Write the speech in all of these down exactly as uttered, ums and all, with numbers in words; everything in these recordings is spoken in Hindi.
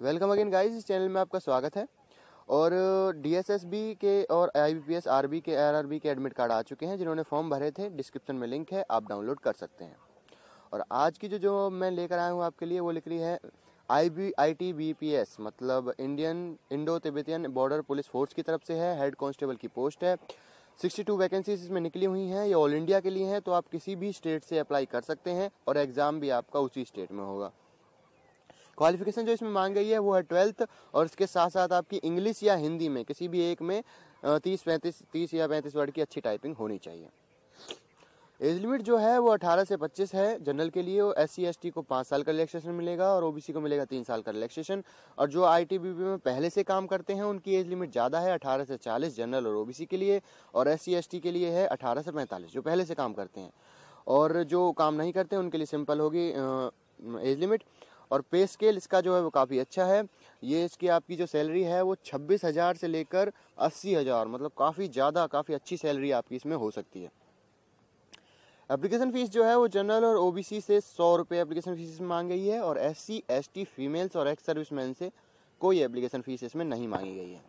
वेलकम अगेन गाइस, इस चैनल में आपका स्वागत है। और डीएसएसबी के और आईबीपीएस आरबी के आरआरबी के एडमिट कार्ड आ चुके हैं। जिन्होंने फॉर्म भरे थे, डिस्क्रिप्शन में लिंक है, आप डाउनलोड कर सकते हैं। और आज की जो जो मैं लेकर आया हूँ आपके लिए वो लिख रही है I B I T B P S, मतलब Indian Indo Tibetan border police force की तरफ से है। हेड कांस्टेबल की पोस्ट है। बासठ वैकेंसीज इसमें निकली हुई हैं। ये ऑल इंडिया के लिए हैं, तो आप किसी भी स्टेट से अप्लाई कर सकते हैं और एग्ज़ाम भी आपका उसी स्टेट में होगा। क्वालिफिकेशन जो इसमें मांग गई है वो है ट्वेल्थ, और इसके साथ साथ आपकी इंग्लिश या हिंदी में किसी भी एक में तीस पैंतीस तीस या पैंतीस वर्ड की अच्छी टाइपिंग होनी चाहिए। एज लिमिट जो है वो अठारह से पच्चीस है जनरल के लिए। एस सी एस टी को पाँच साल का रिलैक्सेशन मिलेगा और ओबीसी को मिलेगा तीन साल का रिलैक्सेशन। और जो आईटीबीपी में पहले से काम करते हैं उनकी एज लिमिट ज़्यादा है, अठारह से चालीस जनरल और ओबीसी के लिए, और एस सी एस टी के लिए है अठारह से पैंतालीस जो पहले से काम करते हैं। और जो काम नहीं करते उनके लिए सिंपल होगी एज लिमिट। और पे स्केल इसका जो है वो काफ़ी अच्छा है। ये इसकी आपकी जो सैलरी है वो छब्बीस हज़ार से लेकर अस्सी हज़ार मतलब काफ़ी ज़्यादा काफ़ी अच्छी सैलरी आपकी इसमें हो सकती है। एप्लीकेशन फीस जो है वो जनरल और ओबीसी से सौ रुपये एप्लीकेशन फीस मांग गई है, और एससी एसटी फीमेल्स और एक्स सर्विसमैन से कोई एप्लीकेशन फीस इसमें नहीं मांगी गई है।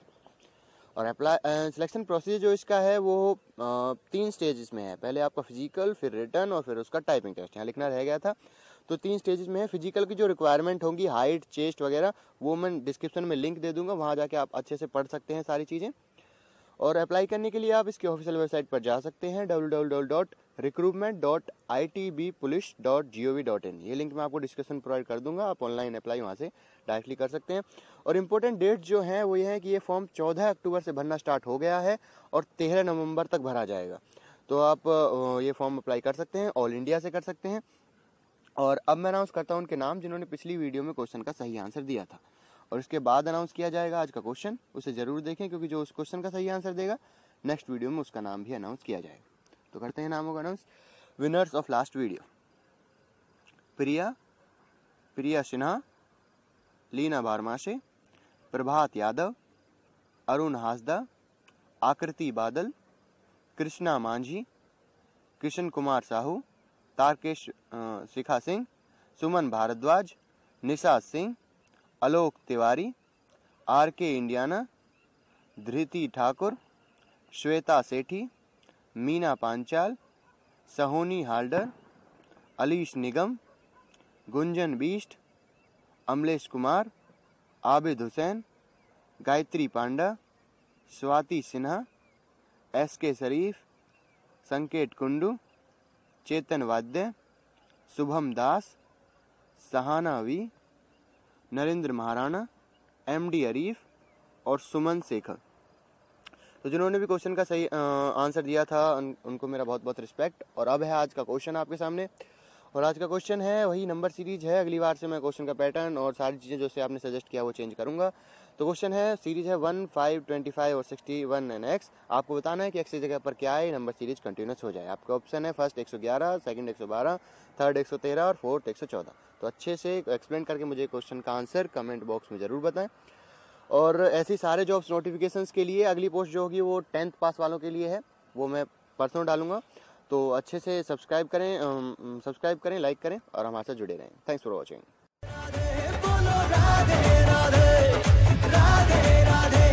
और अप्लाई सिलेक्शन प्रोसीजर जो इसका है वो आ, तीन स्टेजेस में है। पहले आपका फिजिकल, फिर रिटर्न और फिर उसका टाइपिंग टेस्ट। यहाँ लिखना रह गया था, तो तीन स्टेजेस में है। फिजिकल की जो रिक्वायरमेंट होंगी, हाइट, चेस्ट वगैरह, वो मैं डिस्क्रिप्शन में लिंक दे दूँगा, वहाँ जाके आप अच्छे से पढ़ सकते हैं सारी चीज़ें। और अप्लाई करने के लिए आप इसके ऑफिशियल वेबसाइट पर जा सकते हैं, W W W dot recruitment dot I T B police dot G O V dot in. ये लिंक मैं आपको डिस्क्रिप्शन प्रोवाइड कर दूंगा, आप ऑनलाइन अप्लाई वहाँ से डायरेक्टली कर सकते हैं। और इम्पोर्टेंट डेट जो हैं वो ये है कि ये फॉर्म चौदह अक्टूबर से भरना स्टार्ट हो गया है और तेरह नवंबर तक भरा जाएगा। तो आप ये फॉर्म अप्लाई कर सकते हैं, ऑल इंडिया से कर सकते हैं। और अब मैं अनाउंस करता हूँ उनके नाम जिन्होंने पिछली वीडियो में क्वेश्चन का सही आंसर दिया था, और इसके बाद अनाउंस किया जाएगा आज का क्वेश्चन। उसे ज़रूर देखें, क्योंकि जो उस क्वेश्चन का सही आंसर देगा नेक्स्ट वीडियो में उसका नाम भी अनाउंस किया जाएगा। तो करते हैं नामों का announce. Winners of last video: Priya Priya Sinha, Leena Barmashe, Prabhat Yadav, Arun Hasda, आकृति Badal, Krishna Manjhi, Krishna Kumar Sahu, Tarkesh Shikha Singh, Suman Bhardwaj, Nisha Singh, Alok Tiwari, R K Indiana, Dhriti Thakur, Shweta Sethi, Meena Panchal, Sahoni हाल्डर, Alish Nigam, Gunjan Bisht, Amlesh Kumar, Abid Hussain, Gayatri Panda, Swati Sinha, S K Sharif, Sanket Kundu, Chetan Vadya, Shubham Das, Sahana V, Narendra Maharana, MD Arif और सुमन शेखर। तो जिन्होंने भी क्वेश्चन का सही आ, आंसर दिया था उन, उनको मेरा बहुत बहुत रिस्पेक्ट। और अब है आज का क्वेश्चन आपके सामने, और आज का क्वेश्चन है वही नंबर सीरीज है। अगली बार से मैं क्वेश्चन का पैटर्न और सारी चीज़ें जो से आपने सजेस्ट किया वो चेंज करूँगा। तो क्वेश्चन है, सीरीज है वन, फाइव, ट्वेंटी फाइव और सिक्सटी वन एंड एक्स। आपको बताना है कि एक्स की जगह पर क्या है, नंबर सीरीज कंटिन्यूस हो जाए। आपका ऑप्शन है फर्स्ट एक सौ ग्यारह, सेकंड एक सौ बारह, थर्ड एक सौ तेरह और फोर्थ एक सौ चौदह। तो अच्छे से एक्सप्लेन करके मुझे क्वेश्चन का आंसर कमेंट बॉक्स में ज़रूर बताएं। और ऐसे ही सारे जॉब्स नोटिफिकेशंस के लिए अगली पोस्ट जो होगी वो टेंथ पास वालों के लिए है, वो मैं परसों डालूंगा। तो अच्छे से सब्सक्राइब करें सब्सक्राइब करें लाइक करें और हमारे साथ जुड़े रहें। Thanks for watching. Radhe Radhe Radhe Radhe.